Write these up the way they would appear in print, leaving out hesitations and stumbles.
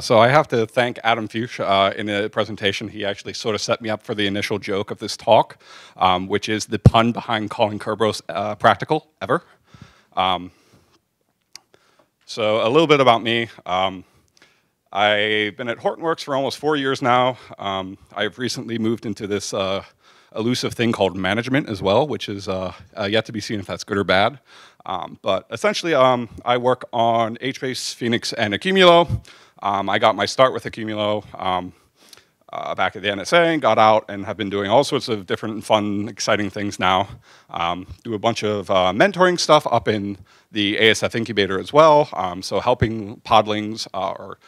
So I have to thank Adam Fuchs. In the presentation, he actually sort of set me up for the initial joke of this talk, which is the pun behind calling Kerberos practical ever. So a little bit about me. I've been at Hortonworks for almost 4 years now. I've recently moved into this elusive thing called management as well, which is yet to be seen if that's good or bad. But essentially, I work on HBase, Phoenix, and Accumulo. I got my start with Accumulo back at the NSA and got out and have been doing all sorts of different fun, exciting things now. Do a bunch of mentoring stuff up in the ASF incubator as well. So helping podlings or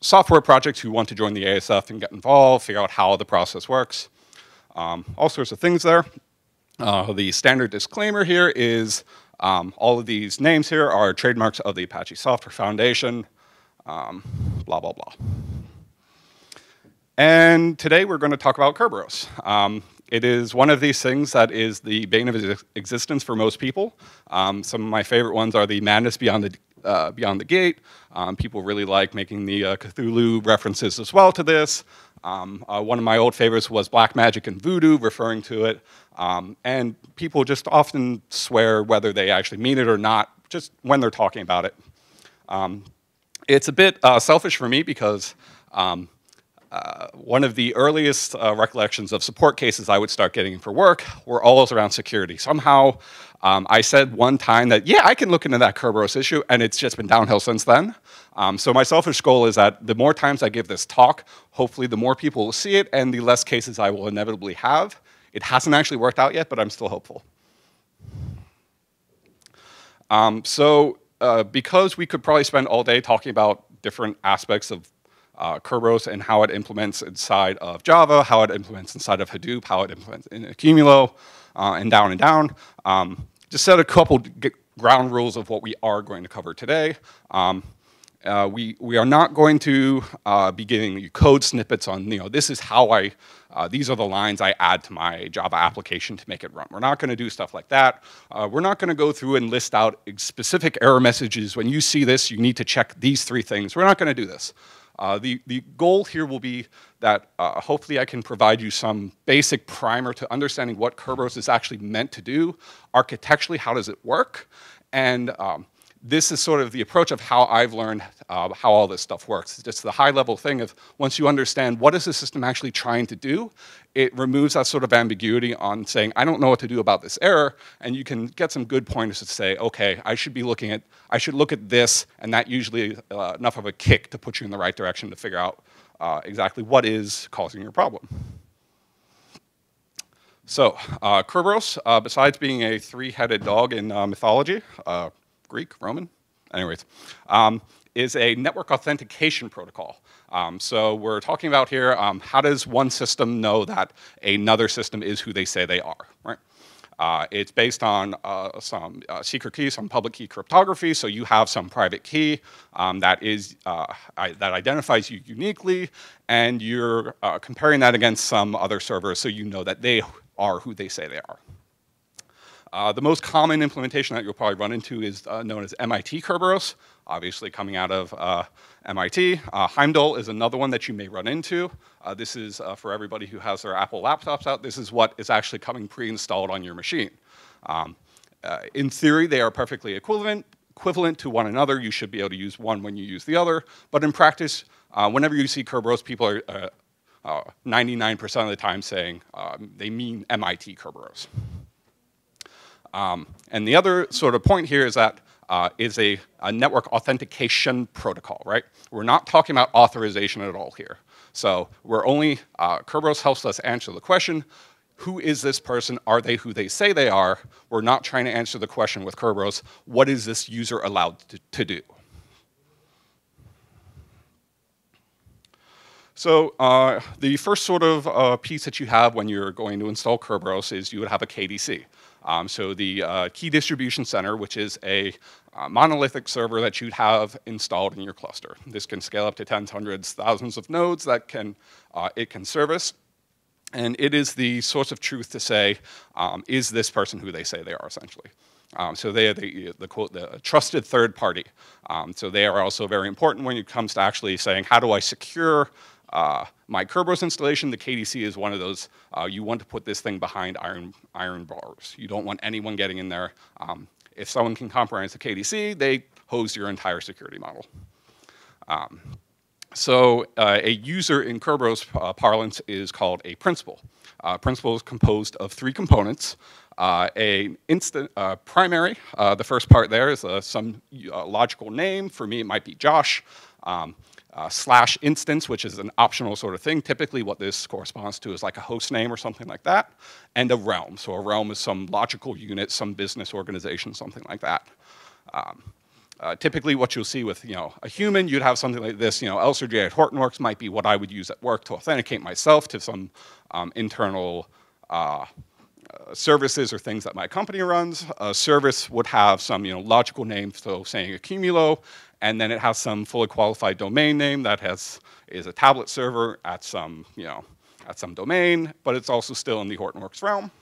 software projects who want to join the ASF and get involved, figure out how the process works. All sorts of things there. The standard disclaimer here is all of these names here are trademarks of the Apache Software Foundation. Blah, blah, blah. And today we're going to talk about Kerberos. It is one of these things that is the bane of its existence for most people. Some of my favorite ones are the madness beyond the gate. People really like making the Cthulhu references as well to this. One of my old favorites was black magic and voodoo, referring to it. And people just often swear whether they actually mean it or not, just when they're talking about it. It's a bit selfish for me because one of the earliest recollections of support cases I would start getting for work were always around security. Somehow I said one time that, yeah, I can look into that Kerberos issue, and it's just been downhill since then. So my selfish goal is that the more times I give this talk, hopefully the more people will see it and the less cases I will inevitably have. It hasn't actually worked out yet, but I'm still hopeful. Because we could probably spend all day talking about different aspects of Kerberos and how it implements inside of Java, how it implements inside of Hadoop, how it implements in Accumulo, and down, just set a couple ground rules of what we are going to cover today. We are not going to be giving you code snippets on, you know, this is how I, these are the lines I add to my Java application to make it run. We're not going to do stuff like that. We're not going to go through and list out specific error messages. When you see this, you need to check these three things. We're not going to do this. The goal here will be that hopefully I can provide you some basic primer to understanding what Kerberos is actually meant to do, architecturally, how does it work, and this is sort of the approach of how I've learned how all this stuff works. It's just the high-level thing of once you understand what is the system actually trying to do, it removes that sort of ambiguity on saying, I don't know what to do about this error, and you can get some good pointers to say, okay, I should look at this, and that usually is enough of a kick to put you in the right direction to figure out exactly what is causing your problem. So Kerberos, besides being a three-headed dog in mythology, Greek, Roman, anyways, is a network authentication protocol. So we're talking about here, how does one system know that another system is who they say they are, right? It's based on some secret key, some public key cryptography, so you have some private key that identifies you uniquely, and you're comparing that against some other server so you know that they are who they say they are. The most common implementation that you'll probably run into is known as MIT Kerberos, obviously coming out of MIT. Heimdal is another one that you may run into. This is for everybody who has their Apple laptops out. This is what is actually coming pre-installed on your machine. In theory, they are perfectly equivalent to one another. You should be able to use one when you use the other. But in practice, whenever you see Kerberos, people are 99% of the time saying they mean MIT Kerberos. And the other sort of point here is that is a network authentication protocol, right? We're not talking about authorization at all here. So we're only, Kerberos helps us answer the question, who is this person? Are they who they say they are? We're not trying to answer the question with Kerberos, what is this user allowed to do? So the first sort of piece that you have when you're going to install Kerberos is you would have a KDC. So the Key Distribution Center, which is a monolithic server that you'd have installed in your cluster. This can scale up to tens, hundreds, thousands of nodes that can, it can service. And it is the source of truth to say, is this person who they say they are, essentially. So they are the quote, the trusted third party. So they are also very important when it comes to actually saying, how do I secure my Kerberos installation? The KDC is one of those, you want to put this thing behind iron bars. You don't want anyone getting in there. If someone can compromise the KDC, they hose your entire security model. So a user in Kerberos parlance is called a principal. Principal is composed of three components. Primary, the first part there is some logical name. For me, it might be Josh. Slash instance, which is an optional sort of thing. Typically what this corresponds to is like a host name or something like that, and a realm. So a realm is some logical unit, some business organization, something like that. Typically what you'll see with, you know, a human, you'd have something like this, you know, L3J at Hortonworks might be what I would use at work to authenticate myself to some internal services or things that my company runs. A service would have some, you know, logical name, so saying Accumulo, and then it has some fully qualified domain name that is a tablet server at some, you know, at some domain, but it's also still in the Hortonworks realm.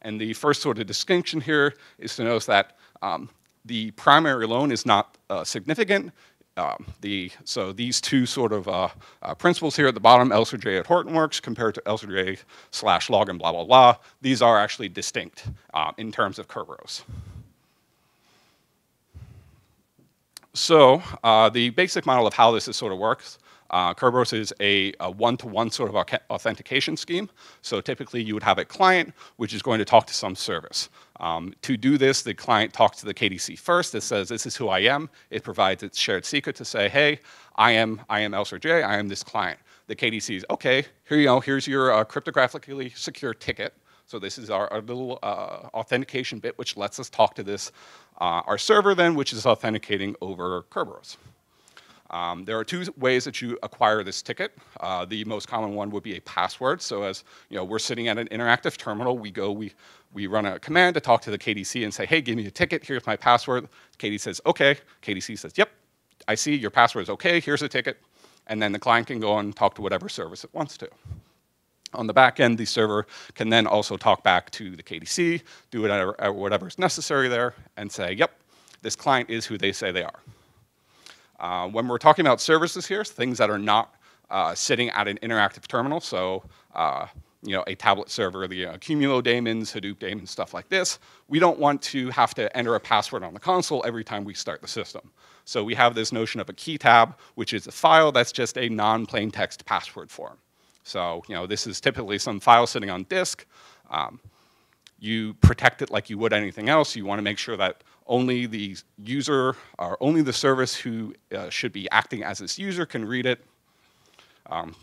And the first sort of distinction here is to notice that the primary alone is not significant. So these two sort of principles here at the bottom, L3J at Hortonworks compared to L3J slash login blah blah blah, these are actually distinct in terms of Kerberos. So the basic model of how this is sort of works, Kerberos is a one-to-one sort of authentication scheme. So typically you would have a client which is going to talk to some service. To do this, the client talks to the KDC first. It says, this is who I am. It provides its shared secret to say, hey, I am L3J, I am this client. The KDC is, okay, here you go, here's your cryptographically secure ticket. So this is our little authentication bit which lets us talk to this, our server then, which is authenticating over Kerberos. There are two ways that you acquire this ticket. The most common one would be a password. So as you know, we're sitting at an interactive terminal, we run a command to talk to the KDC and say, hey, give me a ticket, here's my password. KDC says, okay. KDC says, yep, I see your password is okay, here's a ticket. And then the client can go and talk to whatever service it wants to. On the back end, the server can then also talk back to the KDC, do whatever is necessary there, and say, yep, this client is who they say they are. When we're talking about services here, things that are not sitting at an interactive terminal, so you know, a tablet server, the Accumulo daemons, Hadoop daemons, stuff like this, we don't want to have to enter a password on the console every time we start the system. So we have this notion of a key tab, which is a file that's just a non-plain text password form. So, you know, this is typically some file sitting on disk. You protect it like you would anything else. You want to make sure that only the user or only the service who should be acting as this user can read it.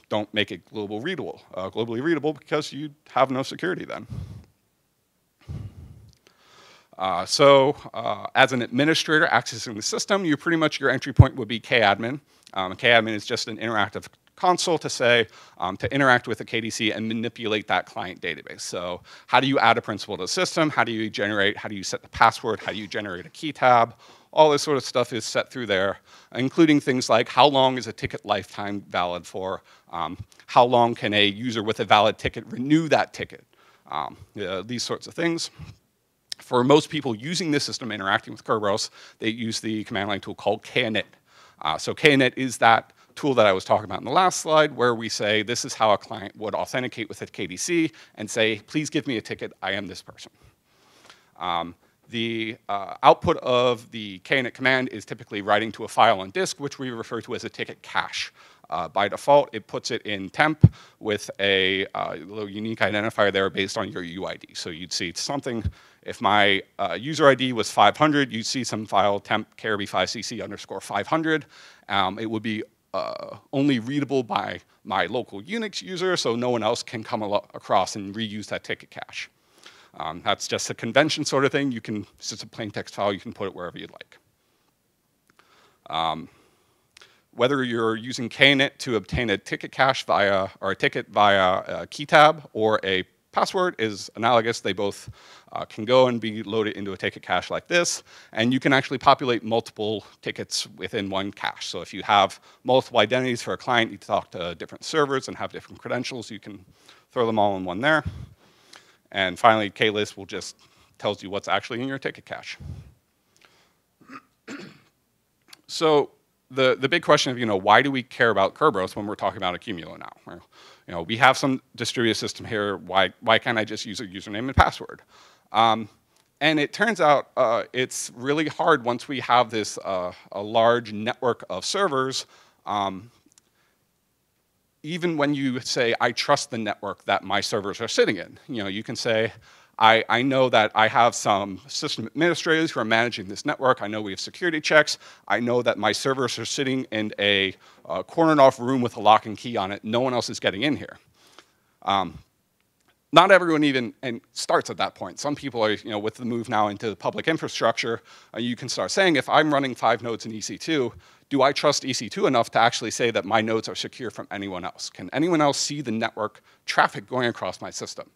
Don't make it globally readable because you have no security then. So as an administrator accessing the system, you pretty much, your entry point would be Kadmin. Kadmin is just an interactive console to say, to interact with the KDC and manipulate that client database. So how do you add a principal to the system? How do you generate, how do you set the password? How do you generate a key tab? All this sort of stuff is set through there, including things like how long is a ticket lifetime valid for? How long can a user with a valid ticket renew that ticket? These sorts of things. For most people using this system, interacting with Kerberos, they use the command line tool called kinit. So kinit is that tool that I was talking about in the last slide, where we say this is how a client would authenticate with a KDC and say, please give me a ticket, I am this person. The output of the kinit command is typically writing to a file on disk, which we refer to as a ticket cache. By default, it puts it in temp with a little unique identifier there based on your UID. So you'd see something, if my user ID was 500, you'd see some file temp KRB5cc_500. It would be only readable by my local Unix user, so no one else can come across and reuse that ticket cache. That's just a convention sort of thing. You can, it's just a plain text file, you can put it wherever you'd like. Whether you're using kinit to obtain a ticket cache via, or a ticket via a key tab or a password is analogous. They both can go and be loaded into a ticket cache like this, and you can actually populate multiple tickets within one cache. So if you have multiple identities for a client, you talk to different servers and have different credentials, you can throw them all in one there. And finally, klist will just tells you what's actually in your ticket cache. So the big question of, why do we care about Kerberos when we're talking about Accumulo now? Well, we have some distributed system here. Why can't I just use a username and password? And it turns out it's really hard once we have this a large network of servers. Even when you say, I trust the network that my servers are sitting in, you can say, I know that I have some system administrators who are managing this network. I know we have security checks. I know that my servers are sitting in a cornered off room with a lock and key on it. No one else is getting in here. Not everyone even starts at that point. Some people are, with the move now into the public infrastructure, you can start saying, if I'm running 5 nodes in EC2, do I trust EC2 enough to actually say that my nodes are secure from anyone else? Can anyone else see the network traffic going across my system?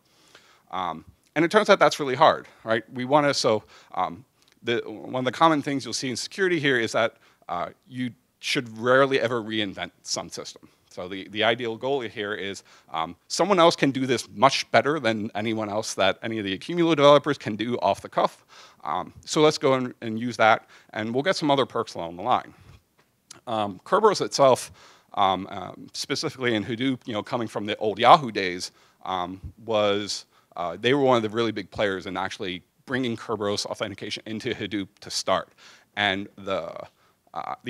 And it turns out that's really hard, right? We want to, so one of the common things you'll see in security here is that you should rarely ever reinvent some system. So the ideal goal here is someone else can do this much better than anyone else that any of the Accumulo developers can do off the cuff. So let's go and use that, and we'll get some other perks along the line. Kerberos itself, specifically in Hadoop, coming from the old Yahoo days, they were one of the really big players in actually bringing Kerberos authentication into Hadoop to start. And the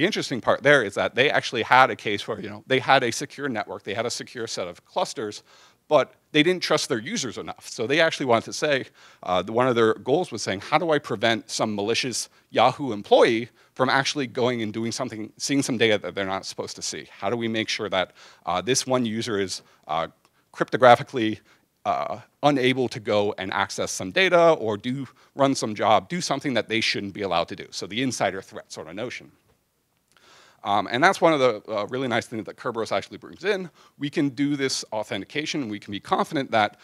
interesting part there is that they actually had a case where they had a secure network, they had a secure set of clusters, but they didn't trust their users enough. So they actually wanted to say, one of their goals was saying, how do I prevent some malicious Yahoo employee from actually going and doing something, seeing some data that they're not supposed to see? How do we make sure that this one user is cryptographically unable to go and access some data or run some job, do something that they shouldn't be allowed to do? So the insider threat sort of notion. And that's one of the really nice things that Kerberos actually brings in. We can do this authentication. We can be confident that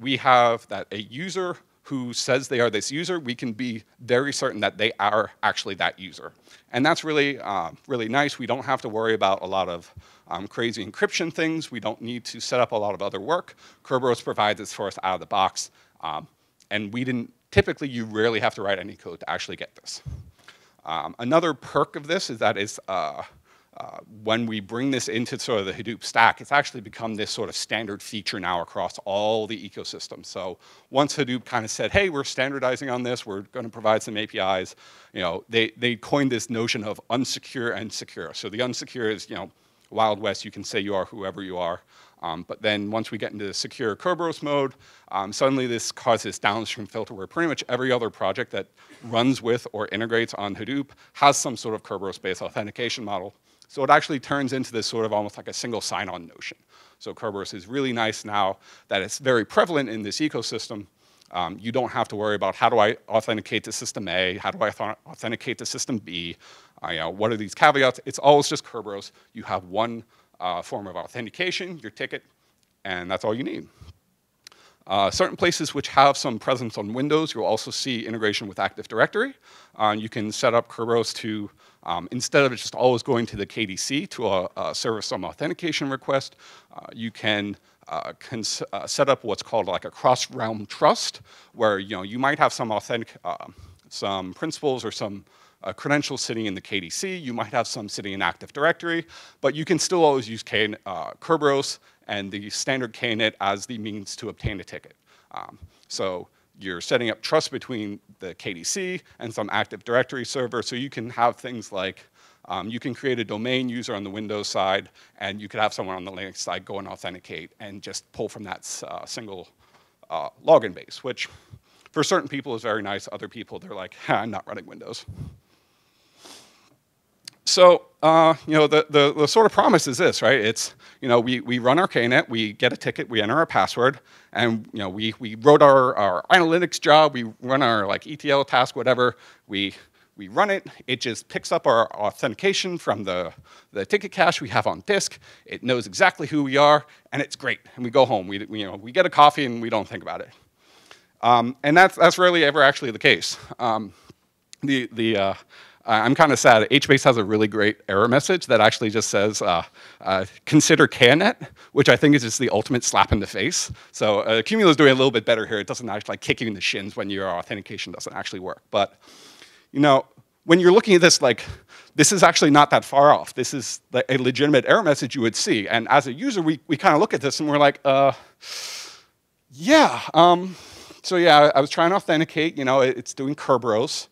we have that a user who says they are this user, we can be very certain that they are actually that user. And that's really, really nice. We don't have to worry about a lot of crazy encryption things. We don't need to set up a lot of other work. Kerberos provides this for us out of the box. And we didn't, typically you rarely have to write any code to actually get this. Another perk of this is that when we bring this into sort of the Hadoop stack, it's actually become this sort of standard feature now across all the ecosystems. So once Hadoop kind of said, hey, we're standardizing on this, we're going to provide some APIs, they coined this notion of unsecure and secure. So the unsecure is, Wild West, you can say you are whoever you are. But then once we get into the secure Kerberos mode, suddenly this causes downstream filter where pretty much every other project that runs with or integrates on Hadoop has some sort of Kerberos-based authentication model. So it actually turns into this sort of almost like a single sign-on notion. So Kerberos is really nice now that it's very prevalent in this ecosystem. You don't have to worry about how do I authenticate to system A, how do I authenticate to system B, what are these caveats? It's always just Kerberos. You have one form of authentication, your ticket, and that's all you need. Certain places which have some presence on Windows, you'll also see integration with Active Directory. You can set up Kerberos to, instead of just always going to the KDC to serve some authentication request, you can set up what's called like a cross-realm trust, where you might have some some principles or some credentials sitting in the KDC, you might have some sitting in Active Directory, but you can still always use Kerberos and the standard kinit as the means to obtain a ticket. So you're setting up trust between the KDC and some Active Directory server, so you can have things like, you can create a domain user on the Windows side, and you could have someone on the Linux side go and authenticate and just pull from that single login base, which for certain people is very nice. Other people, they're like, I'm not running Windows. So, the sort of promise is this, right? It's, we run our KNet, we get a ticket, we enter our password, and, we wrote our analytics job, we run our, ETL task, whatever. We run it. It just picks up our authentication from the ticket cache we have on disk. It knows exactly who we are, and it's great. And we go home. We get a coffee, and we don't think about it. And that's rarely ever actually the case. The I'm kind of sad. HBase has a really great error message that actually just says, consider kinit, which I think is just the ultimate slap in the face. So Accumulo is doing a little bit better here. It doesn't actually like kick you in the shins when your authentication doesn't actually work. But you know, when you're looking at this, like, this is actually not that far off. This is a legitimate error message you would see. And as a user, we kind of look at this and we're like, yeah. So yeah, I was trying to authenticate. You know, it's doing Kerberos.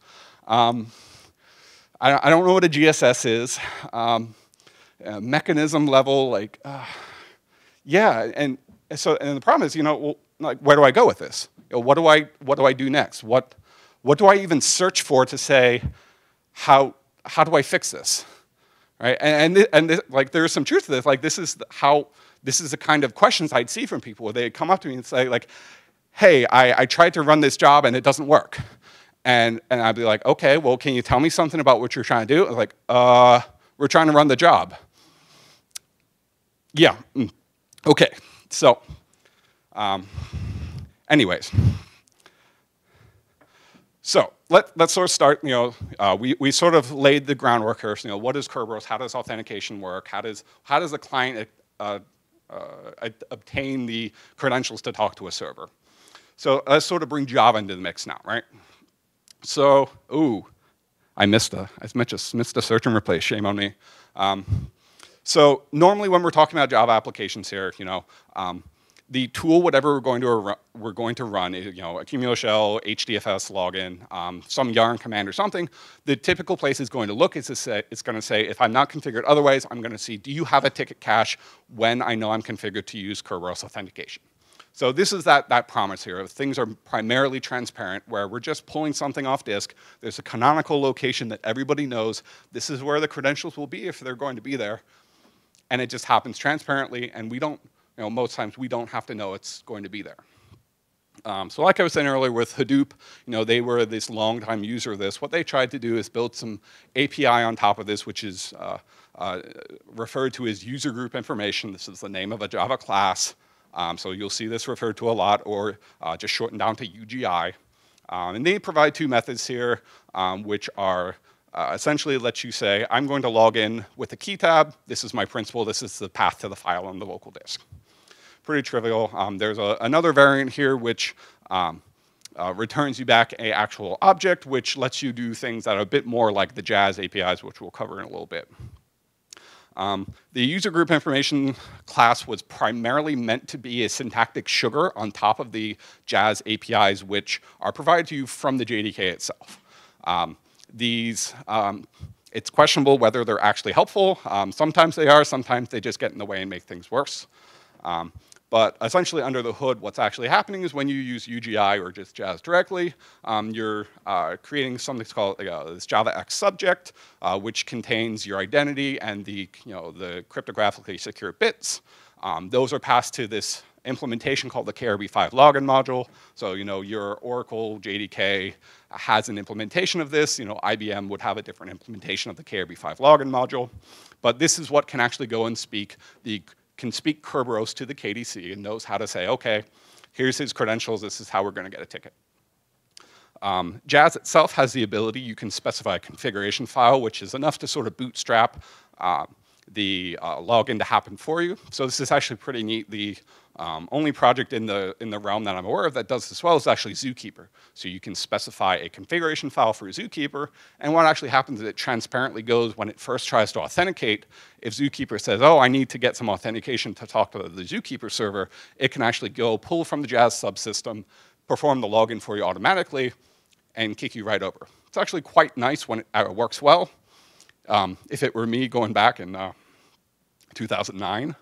I don't know what a GSS is. Mechanism level, like, yeah. And so, and the problem is, you know, well, like, where do I go with this? You know, what do I do next? What do I even search for to say, how do I fix this, right? And like, there is some truth to this. Like, this is the kind of questions I'd see from people where they'd come up to me and say, like, hey, I tried to run this job and it doesn't work. And I'd be like, okay, well, can you tell me something about what you're trying to do? I'm like, we're trying to run the job. Yeah, okay, so, anyways. So let's sort of start, you know, we sort of laid the groundwork here. So, you know, what is Kerberos? How does authentication work? How does the client obtain the credentials to talk to a server? So let's sort of bring Java into the mix now, right? So, ooh, I missed a search and replace, shame on me. So normally when we're talking about Java applications here, you know, the tool, whatever we're going to run, you know, Accumulo shell, HDFS login, some Yarn command or something, the typical place it's going to look is to say, it's going to say, if I'm not configured otherwise, I'm going to see, do you have a ticket cache when I know I'm configured to use Kerberos authentication? So this is that promise here. Things are primarily transparent, where we're just pulling something off disk. There's a canonical location that everybody knows. This is where the credentials will be if they're going to be there. And it just happens transparently, and we don't, you know, most times we don't have to know it's going to be there. So like I was saying earlier with Hadoop, you know, they were this long-time user of this. What they tried to do is build some API on top of this, which is referred to as user group information. This is the name of a Java class. So you'll see this referred to a lot, or just shortened down to UGI. And they provide two methods here, which are essentially lets you say, I'm going to log in with a key tab. This is my principal. This is the path to the file on the local disk. Pretty trivial. There's another variant here which returns you back an actual object, which lets you do things that are a bit more like the JAAS APIs, which we'll cover in a little bit. The user group information class was primarily meant to be a syntactic sugar on top of the JAAS APIs, which are provided to you from the JDK itself. It's questionable whether they're actually helpful. Sometimes they are, sometimes they just get in the way and make things worse. But essentially under the hood, what's actually happening is when you use UGI or just JAAS directly, you're creating something called this Java X subject, which contains your identity and the, you know, the cryptographically secure bits. Those are passed to this implementation called the KRB5 login module. So, you know, your Oracle JDK has an implementation of this. You know, IBM would have a different implementation of the KRB5 login module. But this is what can actually go and speak can speak Kerberos to the KDC and knows how to say, okay, here's his credentials, this is how we're going to get a ticket. JAAS itself has the ability, you can specify a configuration file, which is enough to sort of bootstrap the login to happen for you. So this is actually pretty neat. The only project in the realm that I'm aware of that does this well is actually ZooKeeper. So you can specify a configuration file for ZooKeeper, and what actually happens is it transparently goes when it first tries to authenticate. If ZooKeeper says, oh, I need to get some authentication to talk to the ZooKeeper server, it can actually go pull from the JAAS subsystem, perform the login for you automatically, and kick you right over. It's actually quite nice when it works well. If it were me going back in 2009,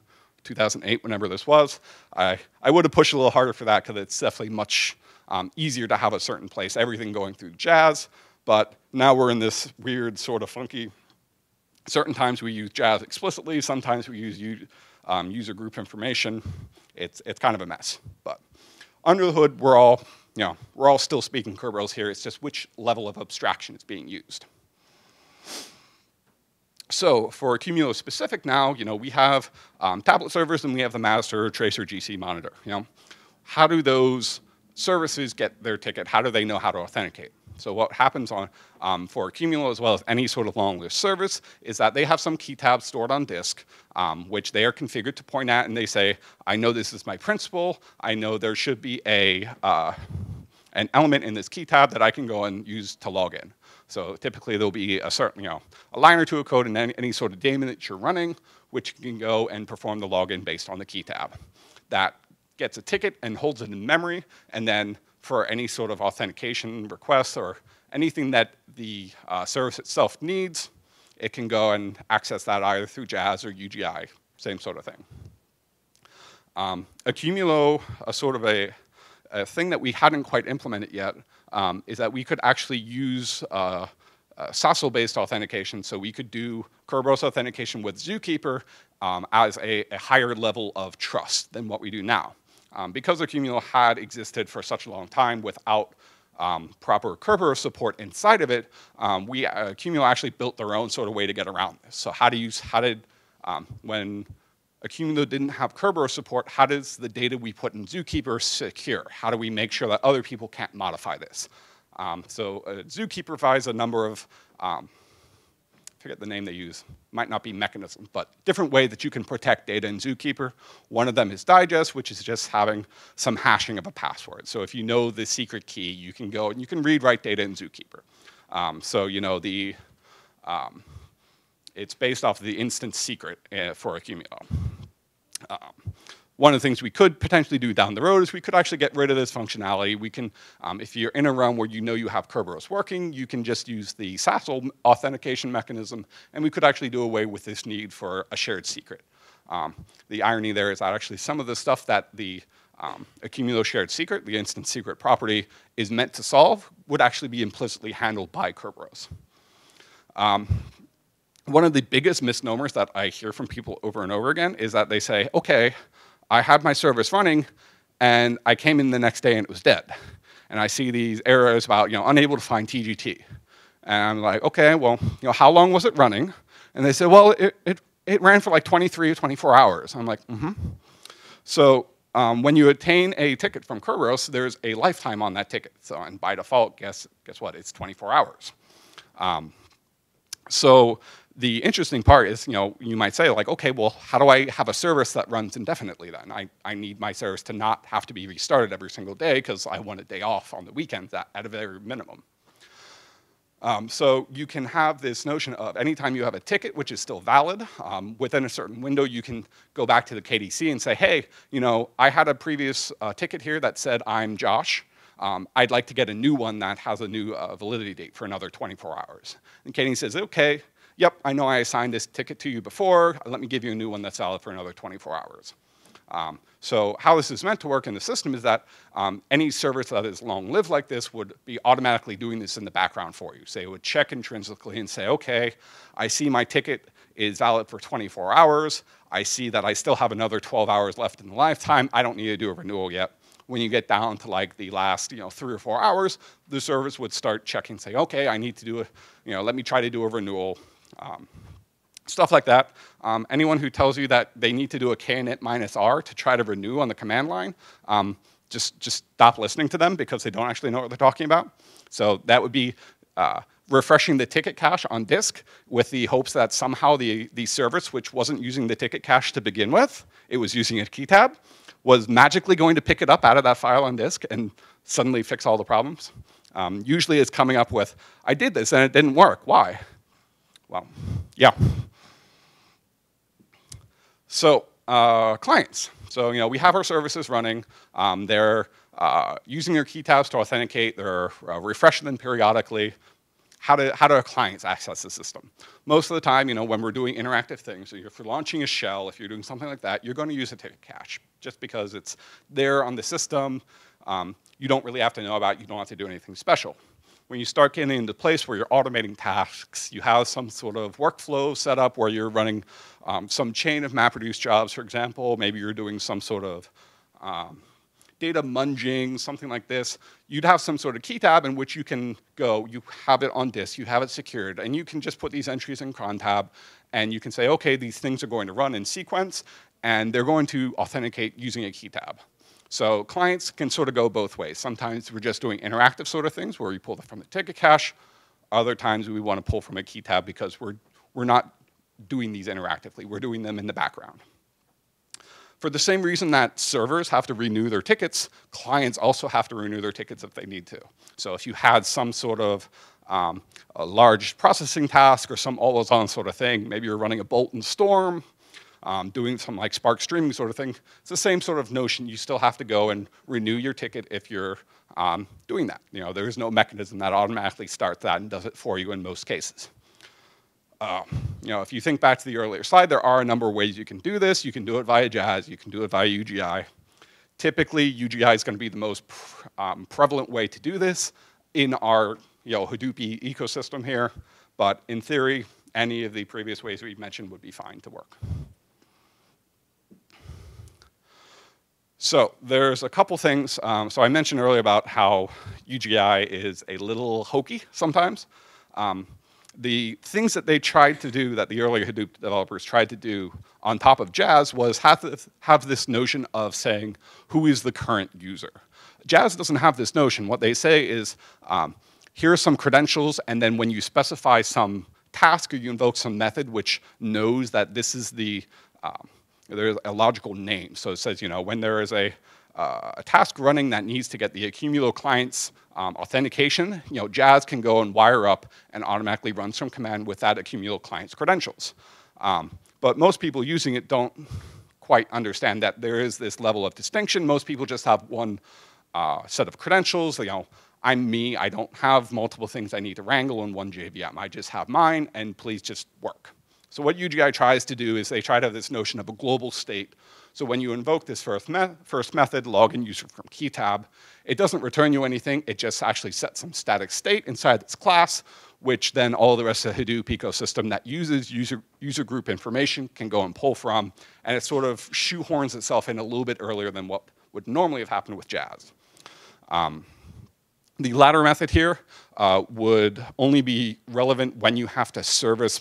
2008, whenever this was, I would have pushed a little harder for that because it's definitely much easier to have a certain place, everything going through JAAS, but now we're in this weird sort of funky, certain times we use JAAS explicitly, sometimes we use user group information. It's kind of a mess, but under the hood, we're all still speaking Kerberos here. It's just which level of abstraction is being used. So for Accumulo specific now, you know, we have tablet servers and we have the master, tracer, GC, monitor. You know, how do those services get their ticket? How do they know how to authenticate? So what happens on, for Accumulo, as well as any sort of long list service, is that they have some key tabs stored on disk, which they are configured to point at, and they say, I know this is my principal, I know there should be a, an element in this key tab that I can go and use to log in. So typically there'll be a certain, a line or two of code in any sort of daemon that you're running, which can go and perform the login based on the key tab. That gets a ticket and holds it in memory, and then for any sort of authentication requests or anything that the service itself needs, it can go and access that either through JAAS or UGI, same sort of thing. Accumulo, a thing that we hadn't quite implemented yet, is that we could actually use SASL-based authentication. So we could do Kerberos authentication with ZooKeeper as a higher level of trust than what we do now. Because Accumulo had existed for such a long time without proper Kerberos support inside of it, Accumulo actually built their own sort of way to get around this. So when Accumulo didn't have Kerberos support, how does the data we put in ZooKeeper secure? How do we make sure that other people can't modify this? ZooKeeper provides a number of, I forget the name they use, might not be mechanism, but different way that you can protect data in ZooKeeper. One of them is digest, which is just having some hashing of a password. So if you know the secret key, you can go and you can read write data in ZooKeeper. It's based off of the instance secret for Accumulo. One of the things we could potentially do down the road is we could actually get rid of this functionality. We can, if you're in a realm where you know you have Kerberos working, you can just use the SASL authentication mechanism, and we could actually do away with this need for a shared secret. The irony there is that actually some of the stuff that the Accumulo shared secret, the instance secret property, is meant to solve would actually be implicitly handled by Kerberos. One of the biggest misnomers that I hear from people over and over again is that they say, okay, I had my service running, and I came in the next day and it was dead. And I see these errors about, unable to find TGT. And I'm like, okay, well, how long was it running? And they say, well, it ran for like 23 or 24 hours. I'm like, mm-hmm. So when you obtain a ticket from Kerberos, there's a lifetime on that ticket. And by default, guess what? It's 24 hours. The interesting part is, you might say, like, okay, well, how do I have a service that runs indefinitely then? I need my service to not have to be restarted every single day because I want a day off on the weekends at a very minimum. So you can have this notion of anytime you have a ticket, which is still valid, within a certain window, you can go back to the KDC and say, hey, I had a previous ticket here that said I'm Josh. I'd like to get a new one that has a new validity date for another 24 hours. And KDC says, okay, yep, I know I assigned this ticket to you before. Let me give you a new one that's valid for another 24 hours. So how this is meant to work in the system is that any service that is long-lived like this would be automatically doing this in the background for you. So it would check intrinsically and say, okay, I see my ticket is valid for 24 hours. I see that I still have another 12 hours left in the lifetime. I don't need to do a renewal yet. When you get down to like the last 3 or 4 hours, the service would start checking, say, okay, I need to do a, let me try to do a renewal. Stuff like that. Anyone who tells you that they need to do a kinit -R to try to renew on the command line, just stop listening to them because they don't actually know what they're talking about. So that would be refreshing the ticket cache on disk with the hopes that somehow the service, which wasn't using the ticket cache to begin with, it was using a key tab, was magically going to pick it up out of that file on disk and suddenly fix all the problems. Usually it's coming up with, I did this and it didn't work, why? Well, yeah. So clients. So we have our services running. They're using their key tabs to authenticate. They're refreshing them periodically. How do our clients access the system? Most of the time, when we're doing interactive things, so if you're launching a shell, if you're doing something like that, you're going to use a ticket cache just because it's there on the system. You don't really have to know about it. You don't have to do anything special. When you start getting into place where you're automating tasks, you have some sort of workflow set up where you're running some chain of MapReduce jobs, for example. Maybe you're doing some sort of data munging, something like this. You'd have some sort of key tab in which you can go. You have it on disk. You have it secured. And you can just put these entries in cron tab. And you can say, OK, these things are going to run in sequence. And they're going to authenticate using a key tab. So clients can sort of go both ways. Sometimes we're just doing interactive sort of things where we pull from the ticket cache. Other times we want to pull from a key tab because we're not doing these interactively. We're doing them in the background. For the same reason that servers have to renew their tickets, clients also have to renew their tickets if they need to. So if you had some sort of a large processing task or some always-on sort of thing, maybe you're running a Bolt and Storm, doing some like Spark streaming sort of thing, it's the same sort of notion. You still have to go and renew your ticket if you're doing that. You know, there is no mechanism that automatically starts that and does it for you in most cases. You know, if you think back to the earlier slide, there are a number of ways you can do this. You can do it via JAAS. You can do it via UGI. Typically, UGI is going to be the most prevalent way to do this in our Hadoop ecosystem here. But in theory, any of the previous ways we've mentioned would be fine to work. So there's a couple things. So I mentioned earlier about how UGI is a little hokey sometimes. The things that they tried to do, that the earlier Hadoop developers tried to do on top of JAAS, was have this notion of saying, who is the current user? JAAS doesn't have this notion. What they say is, here are some credentials, and then when you specify some task or you invoke some method which knows that this is the, there's a logical name. So it says, you know, when there is a task running that needs to get the Accumulo client's authentication, you know, JAAS can go and wire up and automatically run some command with that Accumulo client's credentials. But most people using it don't quite understand that there is this level of distinction. Most people just have one set of credentials. You know, I'm me. I don't have multiple things I need to wrangle in one JVM. I just have mine, and please just work. So what UGI tries to do is they try to have this notion of a global state. So when you invoke this first method, login user from key tab, it doesn't return you anything. It just actually sets some static state inside its class, which then all the rest of the Hadoop ecosystem that uses user group information can go and pull from. And it sort of shoehorns itself in a little bit earlier than what would normally have happened with JAAS. The latter method here would only be relevant when you have to service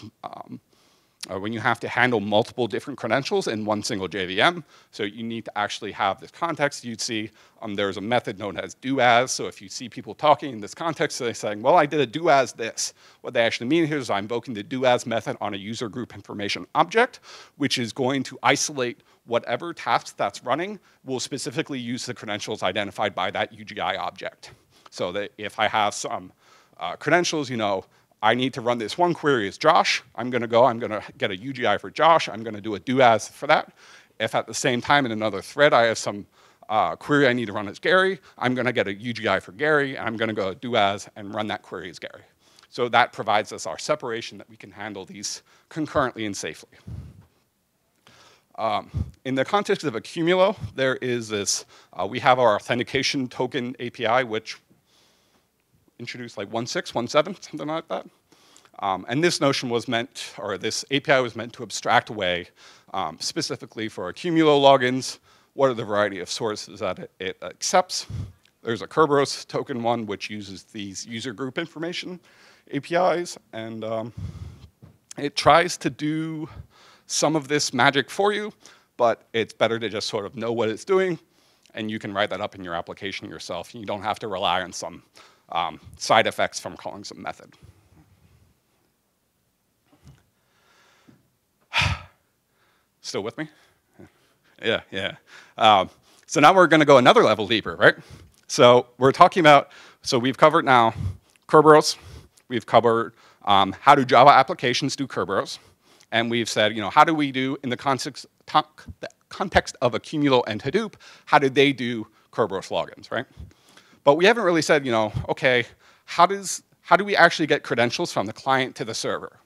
when you have to handle multiple different credentials in one single JVM. So you need to actually have this context. You'd see there's a method known as do-as. So if you see people talking in this context, they're saying, well, I did a do-as this. What they actually mean here is I'm invoking the do-as method on a user group information object, which is going to isolate whatever task that's running will specifically use the credentials identified by that UGI object. So that if I have some credentials, you know, I need to run this one query as Josh. I'm going to get a UGI for Josh. I'm going to do a do-as for that. If at the same time in another thread I have some query I need to run as Gary, I'm going to get a UGI for Gary, and I'm going to go do-as and run that query as Gary. So that provides us our separation that we can handle these concurrently and safely. In the context of Accumulo, there is this, we have our authentication token API, which introduced like 1.6, 1.7, something like that. And this notion was meant, or this API was meant to abstract away specifically for Accumulo logins. What are the variety of sources that it accepts? There's a Kerberos token one, which uses these user group information APIs. And it tries to do some of this magic for you, but it's better to just sort of know what it's doing. And you can write that up in your application yourself. And you don't have to rely on some side effects from calling some method. Still with me? Yeah, yeah. So now we're going to go another level deeper, right? So we're talking about, so we've covered now Kerberos. We've covered how do Java applications do Kerberos. And we've said, you know, how do we do in the context of Accumulo and Hadoop, how do they do Kerberos logins, right? But we haven't really said, you know, okay, how do we actually get credentials from the client to the server?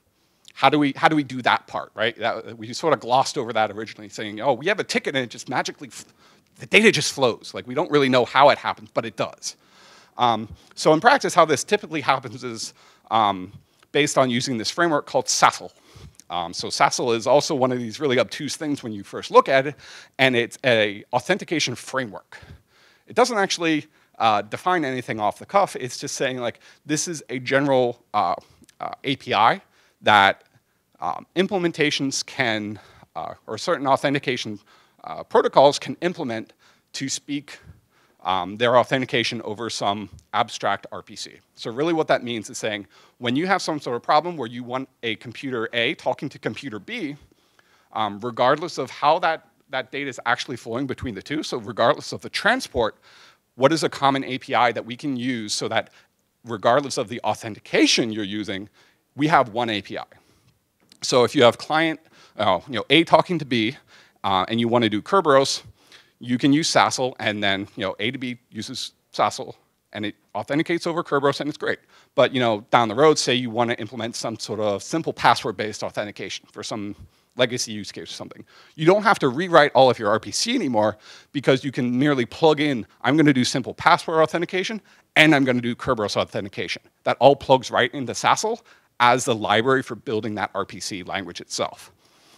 How do we do that part, right? That, we sort of glossed over that originally, saying, oh, we have a ticket and it just magically, the data just flows. Like, we don't really know how it happens, but it does. So in practice, how this typically happens is based on using this framework called SASL. So SASL is also one of these really obtuse things when you first look at it, and it's an authentication framework. It doesn't actually define anything off the cuff. It's just saying, like, this is a general API that implementations can, or certain authentication protocols can implement to speak their authentication over some abstract RPC. So really what that means is saying, when you have some sort of problem where you want a computer A talking to computer B, regardless of how that data is actually flowing between the two, so regardless of the transport, what is a common API that we can use so that regardless of the authentication you're using, we have one API. So if you have client A talking to B, and you want to do Kerberos, you can use SASL, and then A to B uses SASL, and it authenticates over Kerberos, and it's great. But down the road, say you want to implement some sort of simple password-based authentication for some legacy use case or something. You don't have to rewrite all of your RPC anymore, because you can merely plug in, I'm going to do simple password authentication, and I'm going to do Kerberos authentication. That all plugs right into SASL as the library for building that RPC language itself.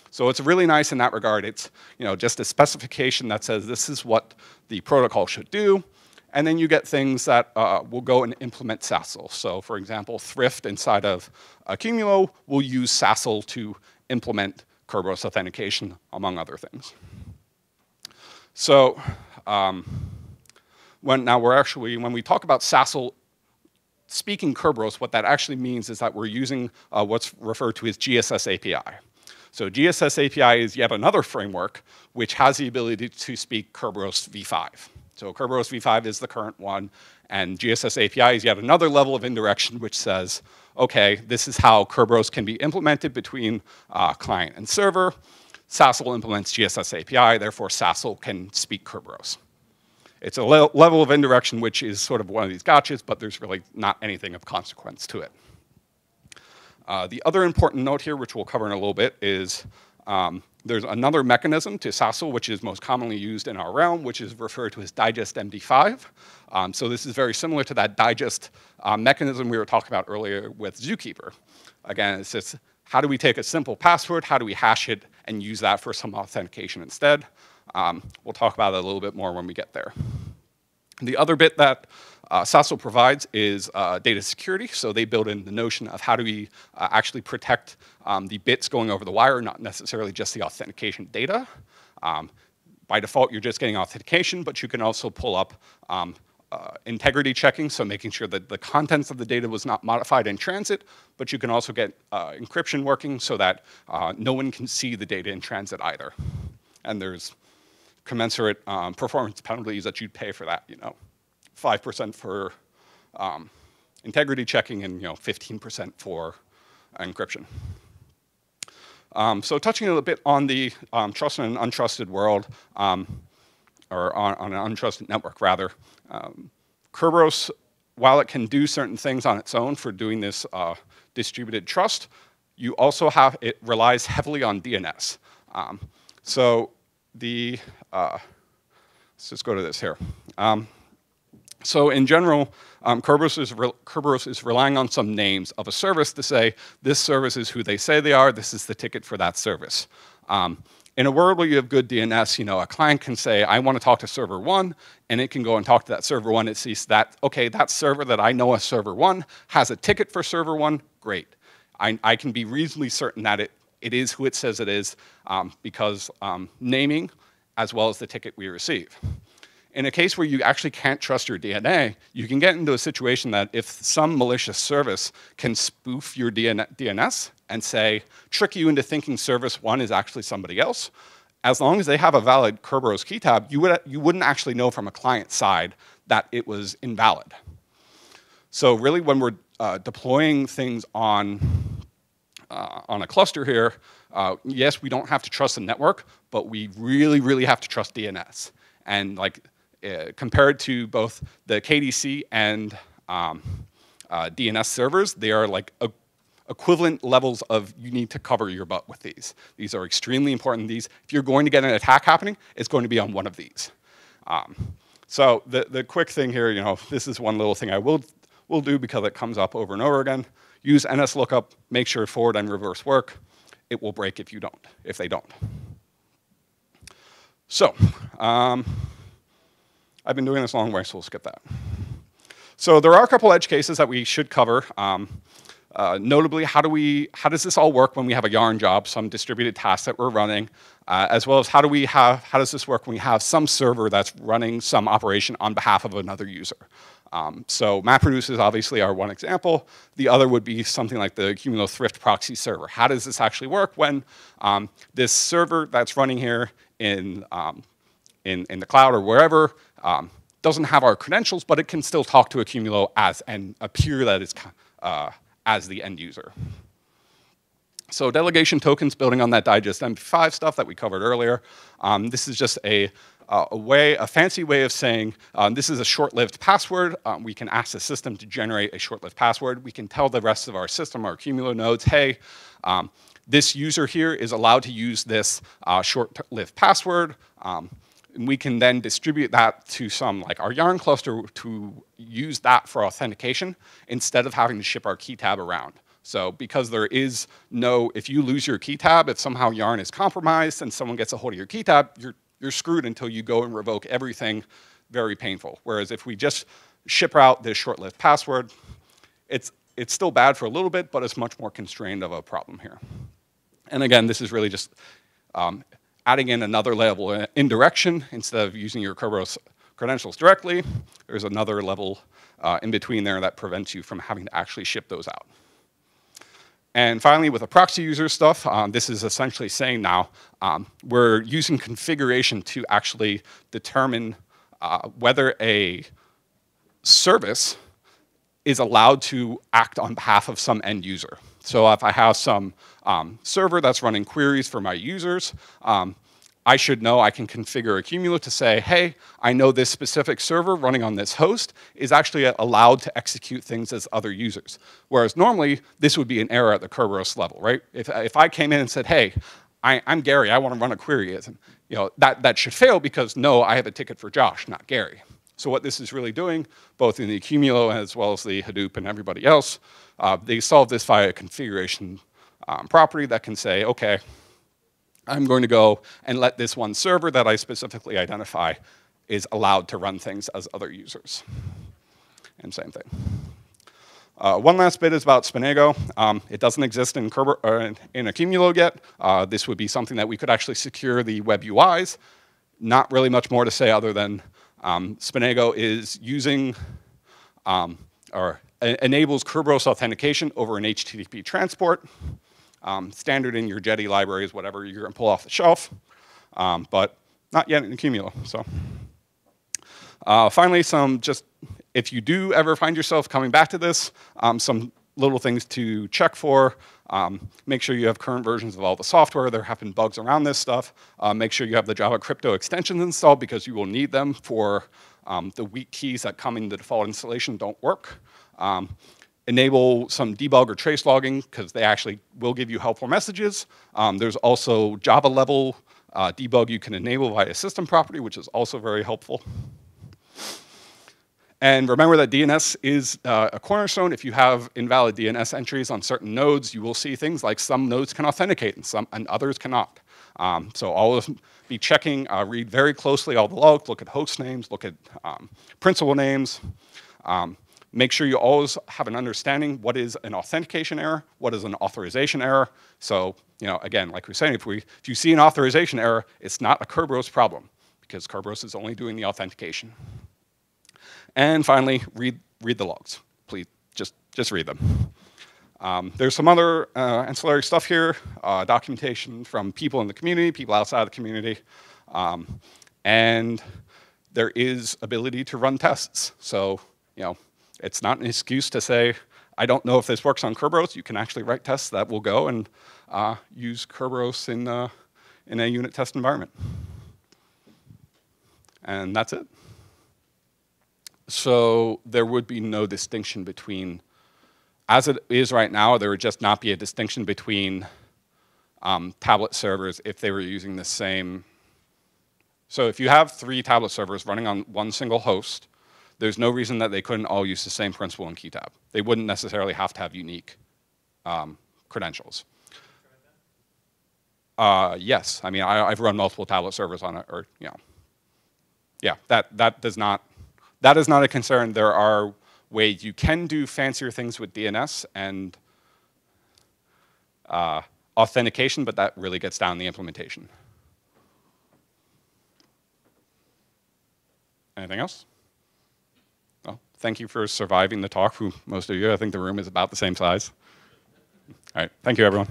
So it's really nice in that regard. It's just a specification that says this is what the protocol should do, and then you get things that will go and implement SASL. So for example, Thrift inside of Accumulo will use SASL to implement Kerberos authentication, among other things. So when we talk about SASL speaking Kerberos, what that actually means is that we're using what's referred to as GSS API. So GSS API is yet another framework which has the ability to speak Kerberos v5. So Kerberos v5 is the current one, and GSS API is yet another level of indirection which says, okay, this is how Kerberos can be implemented between client and server. SASL implements GSS API, therefore SASL can speak Kerberos. It's a level of indirection which is sort of one of these gotchas, but there's really not anything of consequence to it. The other important note here, which we'll cover in a little bit, is there's another mechanism to SASL, which is most commonly used in our realm, which is referred to as Digest MD5. So this is very similar to that digest mechanism we were talking about earlier with ZooKeeper. Again, it's just how do we take a simple password, how do we hash it, and use that for some authentication instead? We'll talk about it a little bit more when we get there. The other bit that SASL provides is data security, so they build in the notion of how do we actually protect the bits going over the wire, not necessarily just the authentication data. By default, you're just getting authentication, but you can also pull up integrity checking, so making sure that the contents of the data was not modified in transit, but you can also get encryption working so that no one can see the data in transit either. And there's commensurate performance penalties that you'd pay for that, 5% for integrity checking and 15% for encryption. So touching a little bit on the trusted and untrusted world, or on an untrusted network rather, Kerberos, while it can do certain things on its own for doing this distributed trust, it relies heavily on DNS. Let's just go to this here. So in general, Kerberos is relying on some names of a service to say, this service is who they say they are, this is the ticket for that service. In a world where you have good DNS, a client can say, I want to talk to server one, and it can go and talk to that server one. It sees that, okay, that server that I know as server one has a ticket for server one, great. I can be reasonably certain that it is who it says it is, because naming as well as the ticket we receive. In a case where you actually can't trust your DNA, you can get into a situation that if some malicious service can spoof your DNS and say, trick you into thinking service one is actually somebody else, as long as they have a valid Kerberos key tab, you wouldn't actually know from a client side that it was invalid. So really when we're deploying things on a cluster here, yes, we don't have to trust the network, but we really, really have to trust DNS. And compared to both the KDC and DNS servers, they are equivalent levels of you need to cover your butt with these. These are extremely important. If you're going to get an attack happening, it's going to be on one of these. So the quick thing here, this is one little thing I will do because it comes up over and over again. Use NSLookup, make sure forward and reverse work. It will break if they don't. So, I've been doing this a long way, so we'll skip that. So there are a couple edge cases that we should cover. Notably, how does this all work when we have a Yarn job, some distributed task that we're running, as well as how does this work when we have some server that's running some operation on behalf of another user? So MapReduce is obviously our one example. The other would be something like the Accumulo Thrift proxy server. How does this actually work when this server that's running here in the cloud or wherever doesn't have our credentials, but it can still talk to Accumulo as a peer that is as the end user. So delegation tokens, building on that digest MP5 stuff that we covered earlier. This is just a fancy way of saying this is a short-lived password. We can ask the system to generate a short-lived password. We can tell the rest of our system, our Accumulo nodes, hey, this user here is allowed to use this short-lived password. And we can then distribute that to some, like our Yarn cluster, to use that for authentication instead of having to ship our key tab around. So because there is no, if you lose your key tab, if somehow Yarn is compromised and someone gets a hold of your key tab, you're screwed until you go and revoke everything. Very painful. Whereas if we just ship out this short-lived password, it's still bad for a little bit, but it's much more constrained of a problem here. And again, this is really just adding in another level of indirection. Instead of using your Kerberos credentials directly, there's another level in between there that prevents you from having to actually ship those out. And finally, with the proxy user stuff, this is essentially saying now we're using configuration to actually determine whether a service is allowed to act on behalf of some end user. So if I have some server that's running queries for my users, I should know I can configure Accumulo to say, hey, I know this specific server running on this host is actually allowed to execute things as other users. Whereas normally, this would be an error at the Kerberos level, right? If I came in and said, hey, I'm Gary, I want to run a query, you know, that should fail because no, I have a ticket for Josh, not Gary. So what this is really doing, both in the Accumulo as well as the Hadoop and everybody else, they solve this via a configuration property that can say, okay, I'm going to go and let this one server that I specifically identify is allowed to run things as other users. And same thing. One last bit is about Spnego. It doesn't exist in Accumulo yet. This would be something that we could actually secure the web UIs. Not really much more to say other than Spnego is using or enables Kerberos authentication over an HTTP transport. Standard in your Jetty libraries, whatever you're going to pull off the shelf, but not yet in Accumulo. So finally, some just, if you do ever find yourself coming back to this, some little things to check for. Make sure you have current versions of all the software. There have been bugs around this stuff. Make sure you have the Java crypto extensions installed because you will need them for the weak keys that come in the default installation don't work. Enable some debug or trace logging because they actually will give you helpful messages. There's also Java level debug you can enable via system property, which is also very helpful. And remember that DNS is a cornerstone. If you have invalid DNS entries on certain nodes, you will see things like some nodes can authenticate and others cannot. So always be checking, read very closely all the logs, look at host names, look at principal names. Make sure you always have an understanding what is an authentication error, what is an authorization error. So, you know, again, like we're saying, if you see an authorization error, it's not a Kerberos problem because Kerberos is only doing the authentication. And finally, read the logs. Please, just read them. There's some other ancillary stuff here, documentation from people in the community, people outside of the community, and there is ability to run tests. So, you know, it's not an excuse to say, I don't know if this works on Kerberos. You can actually write tests that will go and use Kerberos in a unit test environment. And that's it. So there would be no distinction between, as it is right now, there would just not be a distinction between tablet servers if they were using the same. So if you have 3 tablet servers running on one single host, there's no reason that they couldn't all use the same principal and key tab. They wouldn't necessarily have to have unique credentials. Yes, I mean, I've run multiple tablet servers on it, or, you know. Yeah, that is not a concern. There are ways you can do fancier things with DNS, and authentication, but that really gets down the implementation. Anything else? Well, thank you for surviving the talk, most of you. I think the room is about the same size. All right, thank you, everyone.